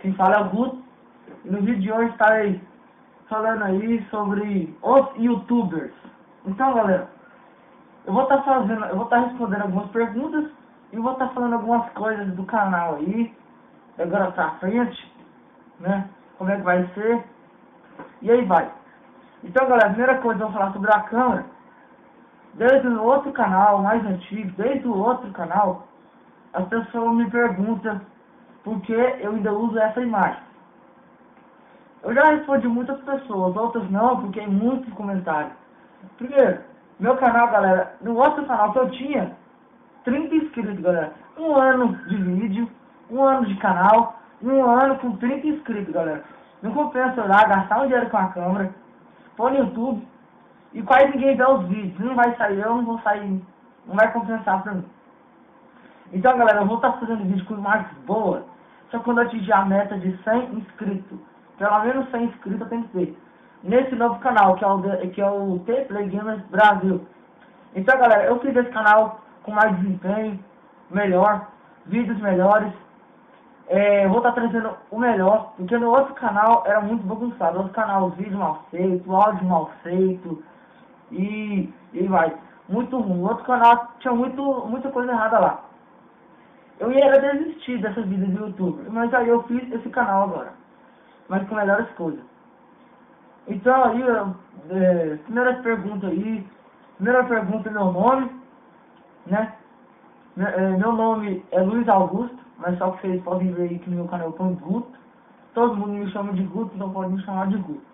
Quem fala é o Guto. E no vídeo de hoje estarei falando aí sobre os youtubers. Então, galera, eu vou estar respondendo algumas perguntas e vou estar falando algumas coisas do canal aí, agora pra frente, né? Como é que vai ser? E aí vai. Então, galera, a primeira coisa eu vou falar sobre a câmera. Desde o outro canal, mais antigo, desde o outro canal, as pessoas me perguntam por que eu ainda uso essa imagem. Eu já respondi muitas pessoas, outras não, porque tem muitos comentários. Primeiro, meu canal, galera, no outro canal que eu tinha 30 inscritos, galera. Um ano de vídeo, um ano de canal, um ano com 30 inscritos, galera. Não compensa lá gastar um dinheiro com a câmera, pôr no YouTube e quase ninguém vê os vídeos. Não vai sair, eu não vou sair, não vai compensar pra mim. Então, galera, eu vou estar fazendo vídeo com imagens boas, só quando eu atingir a meta de 100 inscritos. Pelo menos 100 inscritos eu tenho que ter. Nesse novo canal, que é o T Play Games Brasil. Então, galera, eu fiz esse canal com mais desempenho, melhor, vídeos melhores. Vou estar trazendo o melhor, porque no outro canal era muito bagunçado. No outro canal, o vídeo mal feito, o áudio mal feito, e vai, muito ruim. No outro canal tinha muita coisa errada lá. Eu ia desistir dessas vidas do YouTube, mas aí eu fiz esse canal agora, mas com melhores coisas. Então aí, primeira pergunta, meu nome, né? Meu nome é Luiz Augusto, mas só que vocês podem ver aí que no meu canal eu ponho Guto. Todo mundo me chama de Guto, então pode me chamar de Guto.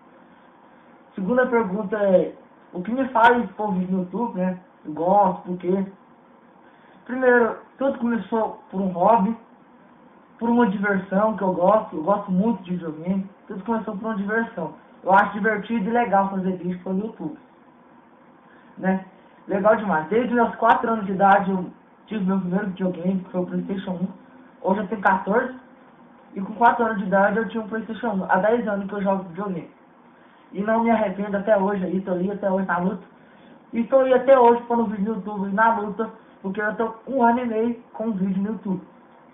Segunda pergunta é, o que me faz povo no YouTube, né? Eu gosto, por quê? Primeiro, tudo começou por um hobby, por uma diversão que eu gosto muito de videogame. Tudo começou por uma diversão. Eu acho divertido e legal fazer vídeo pelo YouTube, né? Legal demais. Desde meus 4 anos de idade eu tive meu primeiro videogame, que foi o Playstation 1. Hoje eu tenho 14 e com 4 anos de idade eu tinha um Playstation 1. Há 10 anos que eu jogo videogame. E não me arrependo até hoje, aí tô ali até hoje na luta. E tô aí até hoje para um vídeo no YouTube na luta, porque eu tô um ano e meio com um vídeo no YouTube,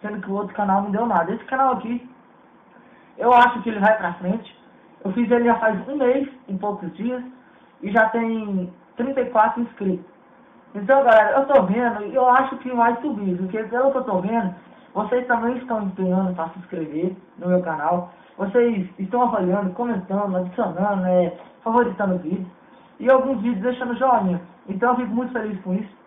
sendo que o outro canal não deu nada. Esse canal aqui, eu acho que ele vai pra frente. Eu fiz ele já faz um mês, em poucos dias, e já tem 34 inscritos. Então, galera, eu tô vendo e eu acho que vai subir, porque pelo que eu tô vendo, vocês também estão empenhando para se inscrever no meu canal. Vocês estão avaliando, comentando, adicionando, favoritando vídeos e alguns vídeos deixando joinha. Então eu fico muito feliz com isso.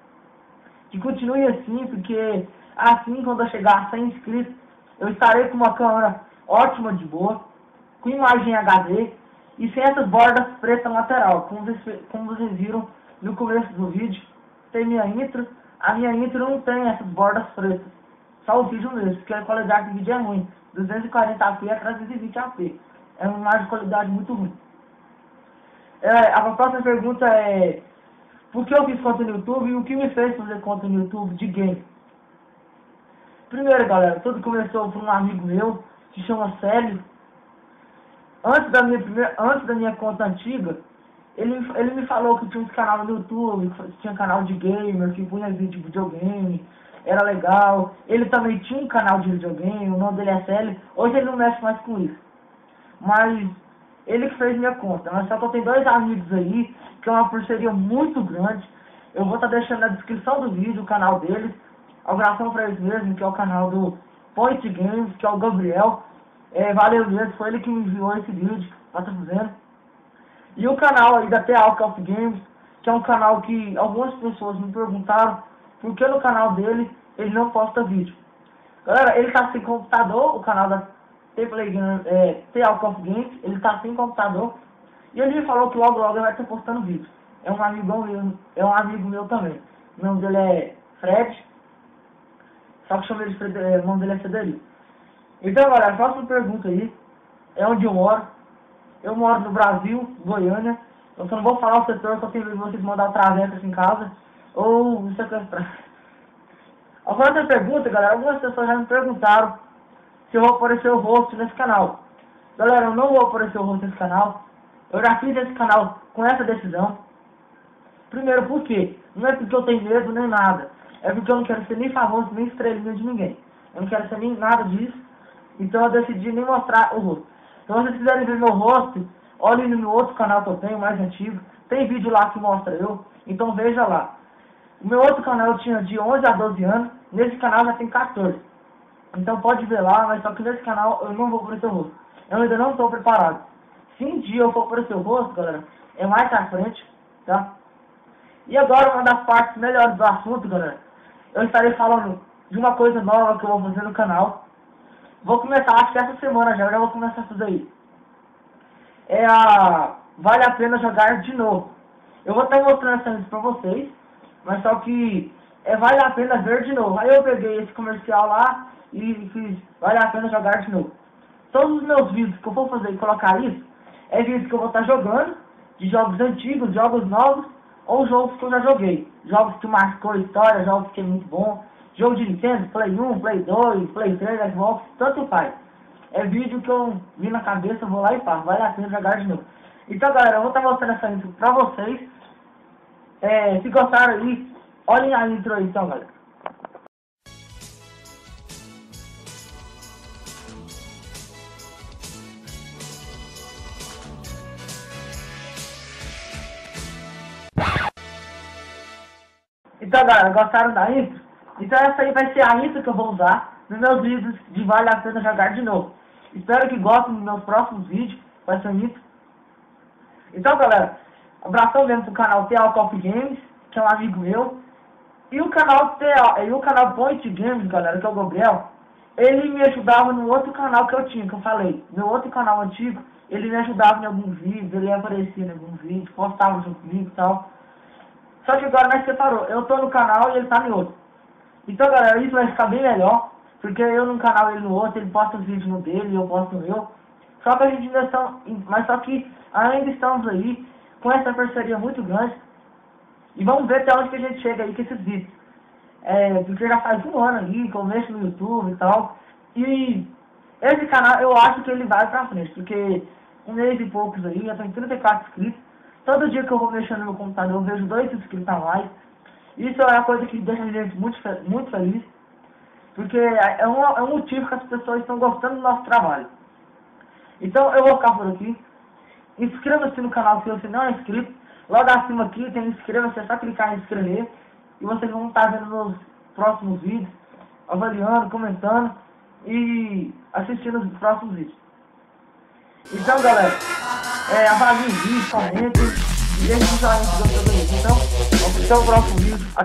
Que continue assim, porque assim, quando eu chegar a 100 inscritos, eu estarei com uma câmera ótima, de boa, com imagem HD e sem essas bordas pretas lateral, como vocês viram no começo do vídeo. Tem minha intro, a minha intro não tem essas bordas pretas, só o vídeo mesmo, porque a qualidade do vídeo é ruim, 240p a 320p, é uma imagem de qualidade muito ruim. A próxima pergunta é, por que eu fiz conta no YouTube e o que me fez fazer conta no YouTube de game? Primeiro, galera, tudo começou por um amigo meu, que chama Célio. Antes da minha conta antiga, ele me falou que tinha um canal no YouTube, que tinha canal de gamer, que punha vídeo de videogame, era legal. Ele também tinha um canal de videogame, o nome dele é Célio. Hoje ele não mexe mais com isso, mas ele que fez minha conta. Mas só que eu tenho 2 amigos aí, que é uma parceria muito grande. Eu vou estar deixando na descrição do vídeo o canal deles. Abração pra eles mesmo, que é o canal do Point Games, que é o Gabriel. Valeu mesmo, foi ele que me enviou esse vídeo, tá fazendo. E o canal aí da Alcove Games, que é um canal que algumas pessoas me perguntaram por que no canal dele ele não posta vídeo. Galera, ele tá sem computador, o canal da Alcove Games, ele tá sem computador. E ele me falou que logo ele vai estar postando vídeo. É um amigo meu também. O nome dele é Fred. Só que chama ele de Frederico, o nome dele é Frederico. Então, galera, a próxima pergunta aí é onde eu moro. Eu moro no Brasil, Goiânia. Eu só não vou falar o setor, só tenho medo de vocês mandar travessa aqui em casa ou me sequestrar. A próxima pergunta, galera, algumas pessoas já me perguntaram se eu vou aparecer o rosto nesse canal. Galera, eu não vou aparecer o rosto nesse canal. Eu já fiz esse canal com essa decisão. Primeiro, por quê? Não é porque eu tenho medo nem nada. É porque eu não quero ser nem famoso, nem estrelinha de ninguém. Eu não quero ser nem nada disso. Então eu decidi nem mostrar o rosto. Então, se vocês quiserem ver meu rosto, olhem no outro canal que eu tenho, mais antigo. Tem vídeo lá que mostra eu. Então veja lá. O meu outro canal eu tinha de 11 a 12 anos. Nesse canal já tem 14. Então pode ver lá, mas só que nesse canal eu não vou pro seu rosto. Eu ainda não estou preparado. Se um dia eu for pro seu rosto, galera, é mais à frente, tá? E agora uma das partes melhores do assunto, galera. Eu estarei falando de uma coisa nova que eu vou fazer no canal. Vou começar, acho que essa semana já vou começar tudo aí. É a Vale a Pena Jogar de Novo. Eu vou estar mostrando essa pra vocês, mas só que é Vale a Pena Ver de Novo. Aí eu peguei esse comercial lá e fiz Vale a Pena Jogar de Novo. Todos os meus vídeos que eu for fazer e colocar isso, é vídeos que eu vou estar jogando, de jogos antigos, jogos novos, ou jogos que eu já joguei. Jogos que marcou a história, jogos que é muito bom. Jogo de Nintendo, Play 1, Play 2, Play 3, Xbox, tanto faz. É vídeo que eu vi na cabeça, eu vou lá e faço. Vale a Pena Jogar de Novo. Então, galera, eu vou estar mostrando essa intro pra vocês. Se gostaram aí, olhem a intro aí, então, galera. Então, galera, gostaram da intro? Então essa aí vai ser a intro que eu vou usar nos meus vídeos de Vale a Pena Jogar de Novo. Espero que gostem dos meus próximos vídeos, vai ser isso. Então, galera, abração mesmo pro canal Alcove Games, que é um amigo meu. E o canal Point Games, galera, que é o Gabriel, ele me ajudava no outro canal que eu tinha, que eu falei. Meu outro canal antigo, ele me ajudava em alguns vídeos, ele aparecia em alguns vídeos, postava junto comigo e tal. Só que agora nós separou. Eu tô no canal e ele tá no outro. Então, galera, isso vai ficar bem melhor. Porque eu num canal e ele no outro, ele posta os vídeos no dele e eu posto no meu. Só que a gente ainda está... Mas só que ainda estamos aí com essa parceria muito grande. E vamos ver até onde que a gente chega aí com esses vídeos. Porque já faz um ano aí, que eu mexo no YouTube e tal. E esse canal, eu acho que ele vai pra frente. Porque um mês e poucos aí, eu tenho 34 inscritos. Todo dia que eu vou mexendo no meu computador, eu vejo 2 inscritos a mais. Isso é uma coisa que deixa a gente muito feliz. Porque é um motivo que as pessoas estão gostando do nosso trabalho. Então, eu vou ficar por aqui. Inscreva-se no canal se você não é inscrito. Logo acima aqui tem inscreva-se, é só clicar em inscrever. E vocês vão estar vendo nos próximos vídeos, avaliando, comentando e assistindo os próximos vídeos. Então, galera... avalie o vídeo, comente e deixe o joinha se gostou do vídeo. Então, até o próximo vídeo.